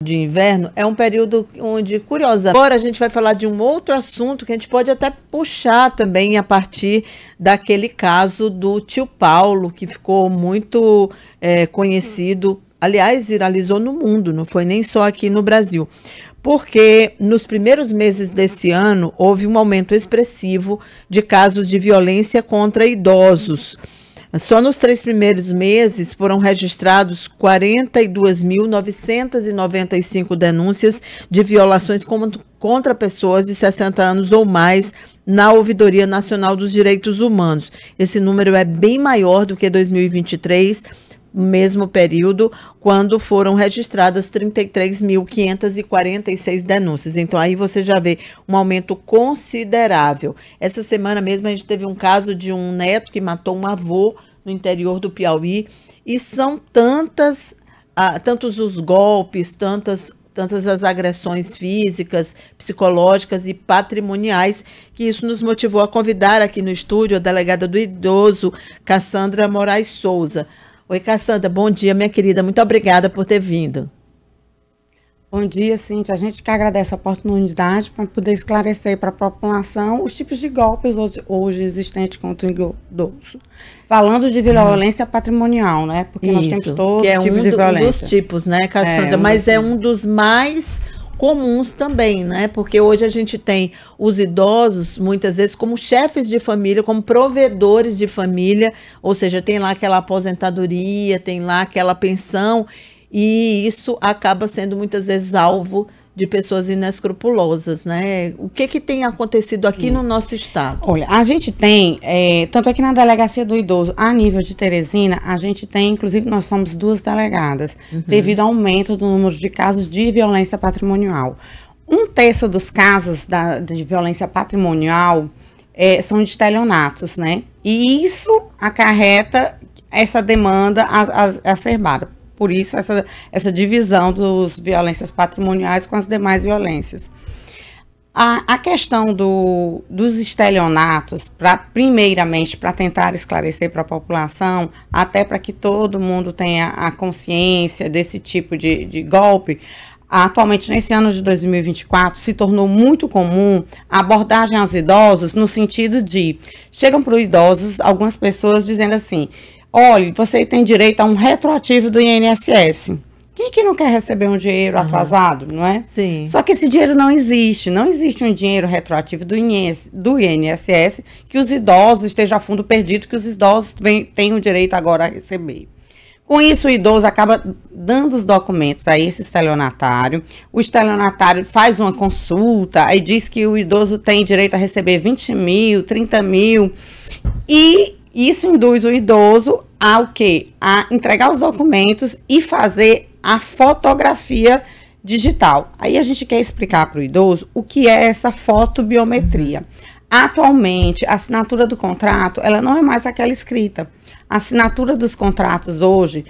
de inverno é um período onde, curiosa, agora a gente vai falar de um outro assunto que a gente pode até puxar também a partir daquele caso do tio Paulo, que ficou muito conhecido, aliás, viralizou no mundo, não foi nem só aqui no Brasil, porque nos primeiros meses desse ano houve um aumento expressivo de casos de violência contra idosos. Só nos 3 primeiros meses foram registrados 42.995 denúncias de violações contra pessoas de 60 anos ou mais na Ouvidoria Nacional dos Direitos Humanos. Esse número é bem maior do que 2023, mesmo período, quando foram registradas 33.546 denúncias. Então, aí você já vê um aumento considerável. Essa semana mesmo, a gente teve um caso de um neto que matou um avô no interior do Piauí. E são tantos os golpes, tantas as agressões físicas, psicológicas e patrimoniais, que isso nos motivou a convidar aqui no estúdio a delegada do idoso, Cassandra Moraes Souza. Oi, Cassandra, bom dia, minha querida. Muito obrigada por ter vindo. Bom dia, Cíntia. A gente que agradece a oportunidade para poder esclarecer para a população os tipos de golpes hoje existentes contra o idoso. Falando de violência patrimonial, né? Porque nós temos todo tipo de violência. É um dos tipos, né, Cassandra? Mas é um dos mais comuns também, né? Porque hoje a gente tem os idosos, muitas vezes, como chefes de família, como provedores de família, ou seja, tem lá aquela aposentadoria, tem lá aquela pensão, e isso acaba sendo muitas vezes alvo de pessoas inescrupulosas, né? O que que tem acontecido aqui no nosso estado? Olha, a gente tem, tanto aqui na Delegacia do Idoso, a nível de Teresina, a gente tem, inclusive, nós somos 2 delegadas, devido ao aumento do número de casos de violência patrimonial. 1/3 dos casos de violência patrimonial são de estelionatos, né? E isso acarreta essa demanda acerbada. Por isso, essa divisão dos violências patrimoniais com as demais violências. A questão dos estelionatos, primeiramente, para tentar esclarecer para a população, até para que todo mundo tenha a consciência desse tipo de golpe, atualmente, nesse ano de 2024, se tornou muito comum a abordagem aos idosos no sentido de... Chegam para os idosos algumas pessoas dizendo assim... Olha, você tem direito a um retroativo do INSS. Quem que não quer receber um dinheiro atrasado, não é? Sim. Só que esse dinheiro não existe. Não existe um dinheiro retroativo do INSS que os idosos estejam a fundo perdido, que os idosos tenham direito agora a receber. Com isso, o idoso acaba dando os documentos a esse estelionatário. O estelionatário faz uma consulta, aí diz que o idoso tem direito a receber 20 mil, 30 mil e... Isso induz o idoso ao quê? A entregar os documentos e fazer a fotografia digital. Aí a gente quer explicar para o idoso o que é essa fotobiometria. Atualmente, a assinatura do contrato, ela não é mais aquela escrita. A assinatura dos contratos hoje,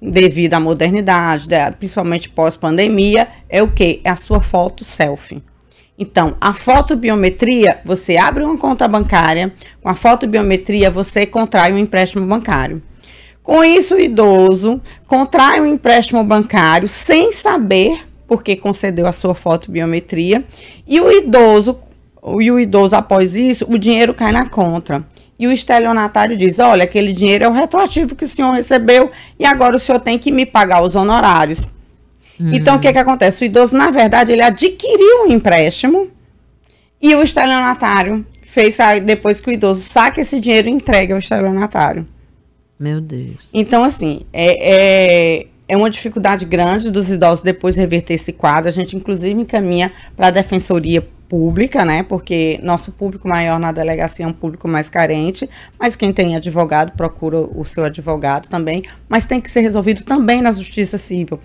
devido à modernidade, principalmente pós-pandemia, é o quê? É a sua foto selfie. Então, a fotobiometria, você abre uma conta bancária, com a fotobiometria você contrai um empréstimo bancário. Com isso, o idoso contrai um empréstimo bancário sem saber porque concedeu a sua fotobiometria e o idoso após isso, o dinheiro cai na conta. E o estelionatário diz, olha, aquele dinheiro é o retroativo que o senhor recebeu e agora o senhor tem que me pagar os honorários. Então, o que acontece? O idoso, na verdade, ele adquiriu um empréstimo e o estelionatário fez, depois que o idoso saca esse dinheiro, entrega ao estelionatário. Meu Deus. Então, assim, é uma dificuldade grande dos idosos depois reverter esse quadro. A gente, inclusive, encaminha para a Defensoria Pública, né? Porque nosso público maior na delegacia é um público mais carente, mas quem tem advogado procura o seu advogado também, mas tem que ser resolvido também na justiça civil.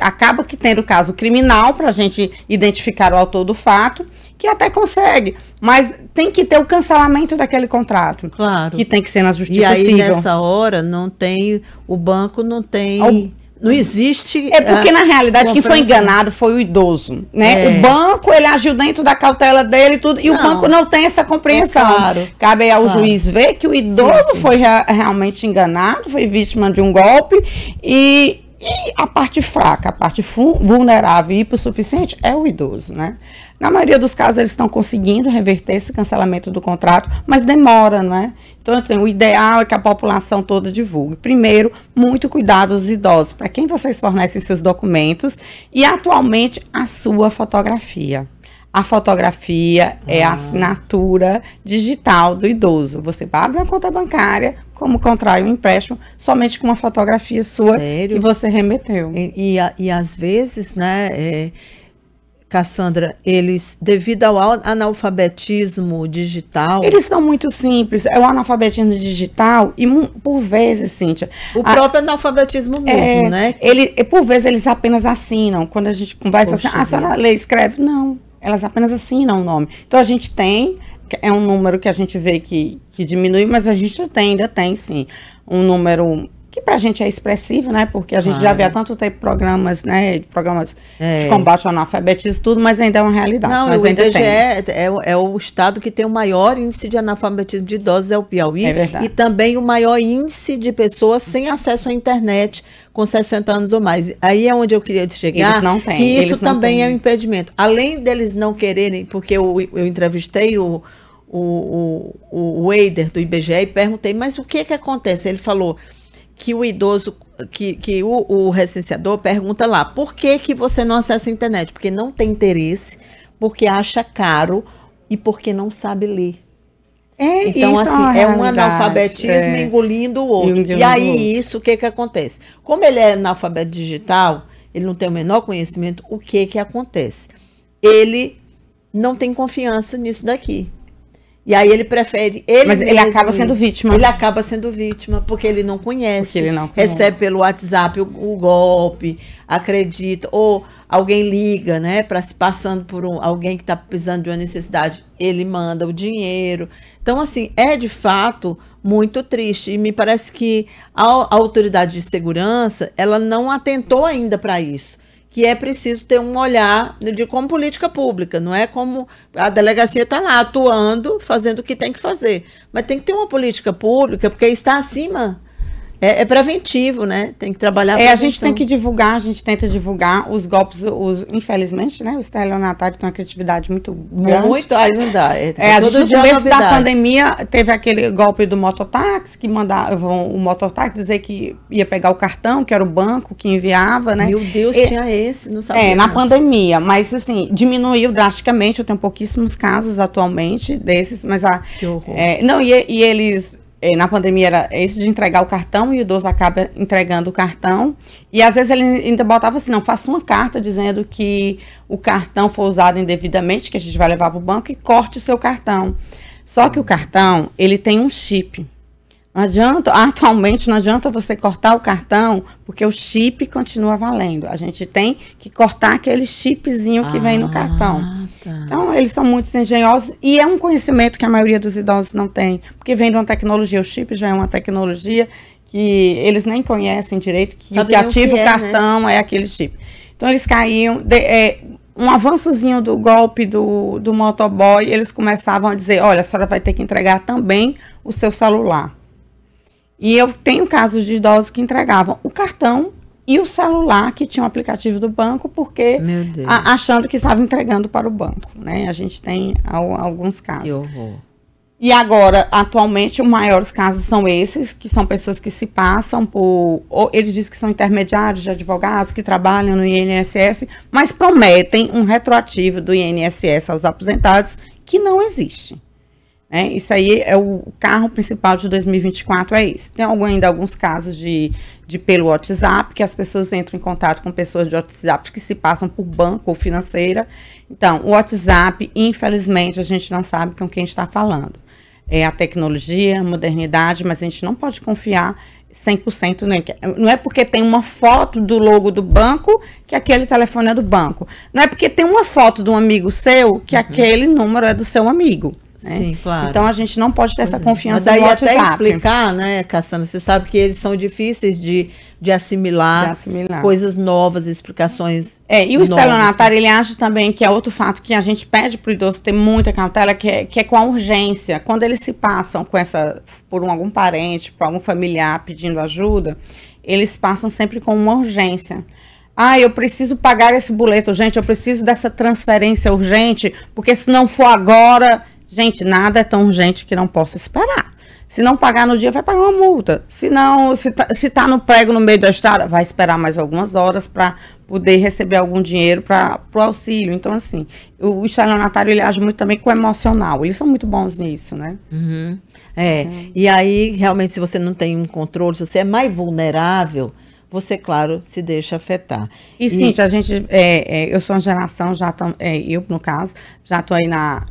Acaba que tendo o caso criminal para a gente identificar o autor do fato, que até consegue, mas tem que ter o cancelamento daquele contrato, claro, que tem que ser na justiça civil. E aí nessa hora não tem, o banco não tem... Não existe... É porque, na realidade, quem foi enganado foi o idoso, né? O banco, ele agiu dentro da cautela dele e tudo, e o banco não tem essa compreensão. Claro, cabe ao juiz ver que o idoso foi realmente enganado, foi vítima de um golpe, e E a parte fraca, a parte vulnerável e hipossuficiente é o idoso, né? Na maioria dos casos, eles estão conseguindo reverter esse cancelamento do contrato, mas demora, não é? Então, assim, o ideal é que a população toda divulgue. Primeiro, muito cuidado dos idosos, para quem vocês fornecem seus documentos e, atualmente, a sua fotografia. A fotografia é a assinatura digital do idoso. Você abre uma conta bancária, como contrai um empréstimo, somente com uma fotografia sua que você remeteu. E às vezes, né, Cassandra, eles, devido ao analfabetismo digital... Eles são muito simples, é o analfabetismo digital e, por vezes, Cíntia... O próprio analfabetismo mesmo, né? Por vezes, eles apenas assinam. Quando a gente conversa assim, a senhora lê, escreve? Não. Elas apenas assinam o nome. Então, a gente tem, é um número que a gente vê que diminui, mas a gente ainda tem, sim, um número que pra gente é expressivo, né? Porque a gente já vê há tanto tempo programas, né? Programas de combate ao analfabetismo, tudo, mas ainda é uma realidade. Não, o IBGE é o estado que tem o maior índice de analfabetismo de idosos, é o Piauí. É verdade. E também o maior índice de pessoas sem acesso à internet, com 60 anos ou mais. Aí é onde eu queria chegar, eles não têm, que isso também é um impedimento. Além deles não quererem, porque eu entrevistei o Weider do IBGE e perguntei, mas o que acontece? Ele falou que o idoso, que o recenseador pergunta lá, por que que você não acessa a internet? Porque não tem interesse, porque acha caro e porque não sabe ler. Então, isso assim, é um analfabetismo engolindo o outro. E aí, isso, o que acontece? Como ele é analfabeto digital, ele não tem o menor conhecimento, o que acontece? Ele não tem confiança nisso daqui. E aí ele prefere... Mas ele acaba sendo vítima. Ele acaba sendo vítima, porque ele não conhece. Recebe pelo WhatsApp o golpe, acredita, ou alguém liga, né, para se passando por alguém que está precisando de uma necessidade, ele manda o dinheiro. Então, assim, é de fato muito triste. E me parece que a autoridade de segurança, ela não atentou ainda para isso. Que é preciso ter um olhar de como política pública, não é como a delegacia está lá atuando, fazendo o que tem que fazer, mas tem que ter uma política pública, porque está acima, é preventivo, né? Tem que trabalhar. A gente tem que divulgar, a gente tenta divulgar os golpes, infelizmente, né? Os estelionatários têm uma criatividade muito grande. Muito, aí não dá. No começo da pandemia teve aquele golpe do mototáxi, que mandavam o mototáxi dizer que ia pegar o cartão, que era o banco que enviava, né? Meu Deus, tinha esse, não sabia. Na pandemia, mas assim, diminuiu drasticamente, eu tenho pouquíssimos casos atualmente desses, mas que horror. E eles... Na pandemia era esse de entregar o cartão e o idoso acaba entregando o cartão. E às vezes ele ainda botava assim, não, faça uma carta dizendo que o cartão foi usado indevidamente, que a gente vai levar para o banco e corte o seu cartão. Só que o cartão, ele tem um chip. Não adianta, atualmente não adianta você cortar o cartão, porque o chip continua valendo. A gente tem que cortar aquele chipzinho que vem no cartão. Tá. Então, eles são muito engenhosos e é um conhecimento que a maioria dos idosos não tem, porque vem de uma tecnologia, o chip já é uma tecnologia que eles nem conhecem direito, que o que ativa o cartão, né? É aquele chip. Então, eles caíam... um avançozinho do golpe do motoboy, eles começavam a dizer, olha, a senhora vai ter que entregar também o seu celular. E eu tenho casos de idosos que entregavam o cartão e o celular que tinha um aplicativo do banco, porque achando que estava entregando para o banco, né? A gente tem alguns casos. Que horror. E agora, atualmente, os maiores casos são esses, que são pessoas que se passam por... Eles dizem que são intermediários de advogados, que trabalham no INSS, mas prometem um retroativo do INSS aos aposentados, que não existe. Isso aí é o carro principal de 2024, é esse. Tem ainda alguns casos de pelo WhatsApp, que as pessoas entram em contato com pessoas de WhatsApp que se passam por banco ou financeira. Então, o WhatsApp, infelizmente, a gente não sabe com quem está falando. É a tecnologia, a modernidade, mas a gente não pode confiar 100%, né? Não é porque tem uma foto do logo do banco que aquele telefone é do banco. Não é porque tem uma foto de um amigo seu que aquele número é do seu amigo. Sim, claro. Então, a gente não pode ter essa confiança no WhatsApp. Mas daí até explicar, né, Cassandra, você sabe que eles são difíceis de assimilar coisas novas, explicações e o estelionatário, ele acha também que é outro fato que a gente pede para o idoso ter muita cautela, que é com a urgência. Quando eles se passam por algum parente, por algum familiar pedindo ajuda, eles passam sempre com uma urgência. Ah, eu preciso pagar esse boleto, gente, eu preciso dessa transferência urgente, porque se não for agora... Gente, nada é tão urgente que não possa esperar. Se não pagar no dia, vai pagar uma multa. Se não, se tá no prego no meio da estrada, vai esperar mais algumas horas para poder receber algum dinheiro para o auxílio. Então, assim, o estelionatário, ele age muito também com o emocional. Eles são muito bons nisso, né? Uhum. É. E aí, realmente, se você não tem um controle, se você é mais vulnerável, você, claro, se deixa afetar. E sim, a gente, eu sou uma geração, eu, no caso, já estou aí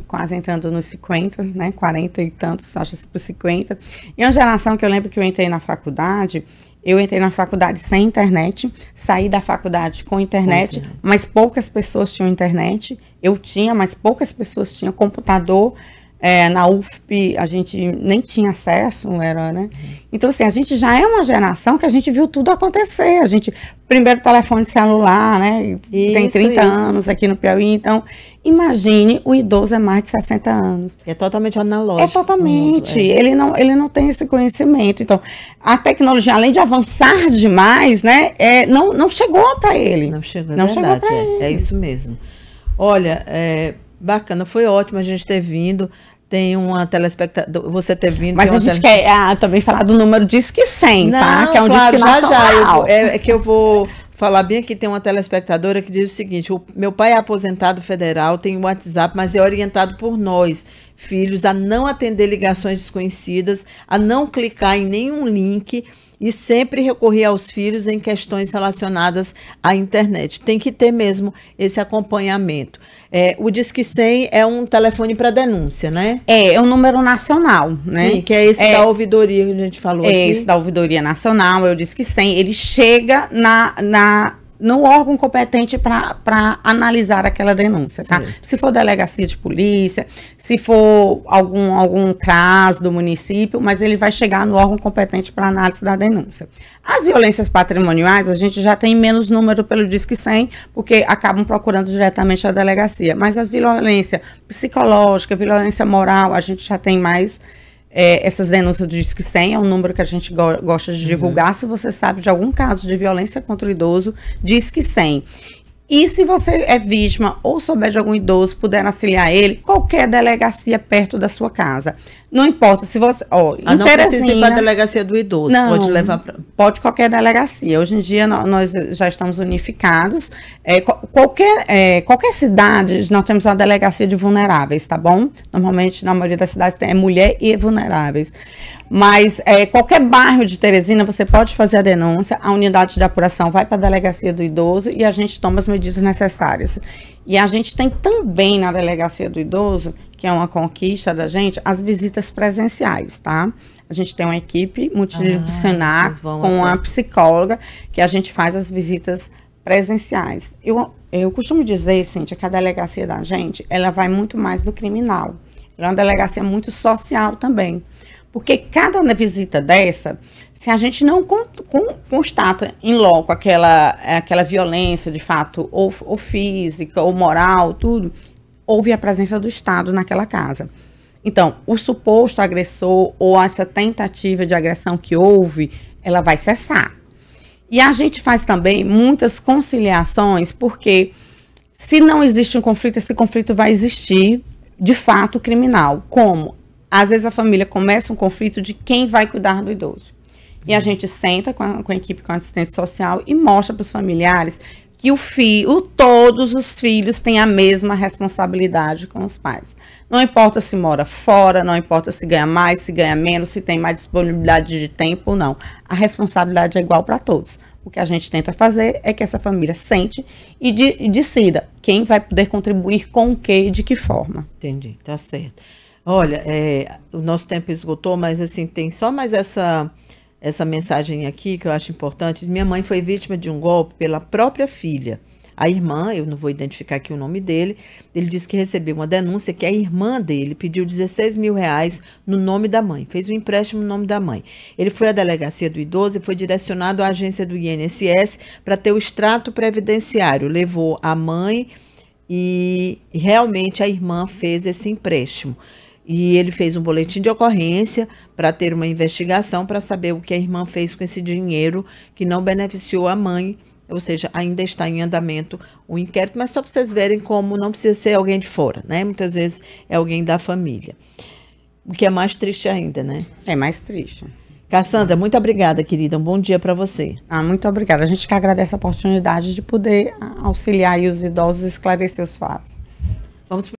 quase entrando nos 50, né, 40 e tantos, acho que 50. E é uma geração que eu lembro que eu entrei na faculdade sem internet, saí da faculdade com internet, mas poucas pessoas tinham internet. Eu tinha, mas poucas pessoas tinham computador. Na UFPE a gente nem tinha acesso, não era, né? Então, assim, a gente já é uma geração que a gente viu tudo acontecer. A gente, primeiro telefone celular, né? Isso, tem 30 anos aqui no Piauí. Então, imagine, o idoso é mais de 60 anos. É totalmente analógico. Ele não tem esse conhecimento. Então, a tecnologia, além de avançar demais, né? Não chegou para ele. Não chegou, é verdade. É isso mesmo. Olha, bacana, foi ótimo a gente ter vindo. Tem uma telespectadora, você ter vindo... Mas a gente quer também falar do número Disque 100, não, tá? Que é um claro, Disque nacional. É que eu vou falar bem aqui, tem uma telespectadora que diz o seguinte: meu pai é aposentado federal, tem o WhatsApp, mas é orientado por nós, filhos, a não atender ligações desconhecidas, a não clicar em nenhum link e sempre recorrer aos filhos em questões relacionadas à internet. Tem que ter mesmo esse acompanhamento. O Disque 100 é um telefone para denúncia, né? É um número nacional, né? Sim, que é esse da ouvidoria que a gente falou aqui. É esse da ouvidoria nacional, é o Disque 100. Ele chega no órgão competente para analisar aquela denúncia, tá? Sim. Se for delegacia de polícia, se for algum CRAS do município, mas ele vai chegar no órgão competente para análise da denúncia. As violências patrimoniais, a gente já tem menos número pelo Disque 100, porque acabam procurando diretamente a delegacia, mas a violência psicológica, violência moral, a gente já tem mais... essas denúncias do Disque 100 é um número que a gente gosta de divulgar. Se você sabe de algum caso de violência contra o idoso, Disque 100. E se você é vítima ou souber de algum idoso, puder auxiliar ele, qualquer delegacia perto da sua casa. Não importa se você... não precisa ir para a delegacia do idoso. Não, pode levar para... Pode qualquer delegacia. Hoje em dia nós já estamos unificados. Qualquer cidade, nós temos uma delegacia de vulneráveis, tá bom? Normalmente, na maioria das cidades, é mulher e vulneráveis. Mas qualquer bairro de Teresina, você pode fazer a denúncia. A unidade de apuração vai para a delegacia do idoso e a gente toma as medidas necessárias. E a gente tem também na delegacia do idoso, que é uma conquista da gente, as visitas presenciais, tá? A gente tem uma equipe multidisciplinar com a psicóloga, que a gente faz as visitas presenciais. Eu costumo dizer, Cíntia, que a delegacia da gente, ela vai muito mais do criminal. Ela é uma delegacia muito social também. Porque cada visita dessa, se a gente não constata em loco aquela violência, de fato, ou física, ou moral, tudo... houve a presença do Estado naquela casa. Então, o suposto agressor ou essa tentativa de agressão que houve, ela vai cessar. E a gente faz também muitas conciliações, porque se não existe um conflito, esse conflito vai existir, de fato, criminal. Como? Às vezes a família começa um conflito de quem vai cuidar do idoso. E a gente senta com a equipe, com a assistente social e mostra para os familiares... que todos os filhos têm a mesma responsabilidade com os pais. Não importa se mora fora, não importa se ganha mais, se ganha menos, se tem mais disponibilidade de tempo ou não. A responsabilidade é igual para todos. O que a gente tenta fazer é que essa família sente e decida quem vai poder contribuir com o quê e de que forma. Entendi, tá certo. Olha, o nosso tempo esgotou, mas assim, tem só mais essa mensagem aqui que eu acho importante. Minha mãe foi vítima de um golpe pela própria filha. A irmã, eu não vou identificar aqui o nome dele, ele disse que recebeu uma denúncia que a irmã dele pediu 16 mil reais no nome da mãe, fez um empréstimo no nome da mãe. Ele foi à delegacia do idoso e foi direcionado à agência do INSS para ter o extrato previdenciário. Levou a mãe e realmente a irmã fez esse empréstimo. E ele fez um boletim de ocorrência para ter uma investigação, para saber o que a irmã fez com esse dinheiro que não beneficiou a mãe. Ou seja, ainda está em andamento o inquérito, mas só para vocês verem como não precisa ser alguém de fora, né? Muitas vezes é alguém da família. O que é mais triste ainda, né? É mais triste. Cassandra, muito obrigada, querida. Um bom dia para você. Ah, muito obrigada. A gente que agradece a oportunidade de poder auxiliar aí os idosos a esclarecer os fatos. Vamos